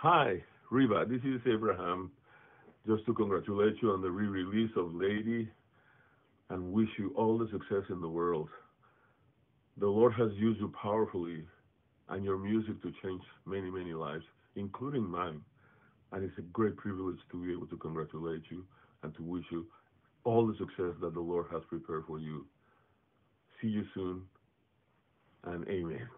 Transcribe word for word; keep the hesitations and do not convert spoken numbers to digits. Hi, Reba. This is Abraham. Just to congratulate you on the re-release of Lady and wish you all the success in the world. The Lord has used you powerfully and your music to change many, many lives, including mine. And it's a great privilege to be able to congratulate you and to wish you all the success that the Lord has prepared for you. See you soon, and amen.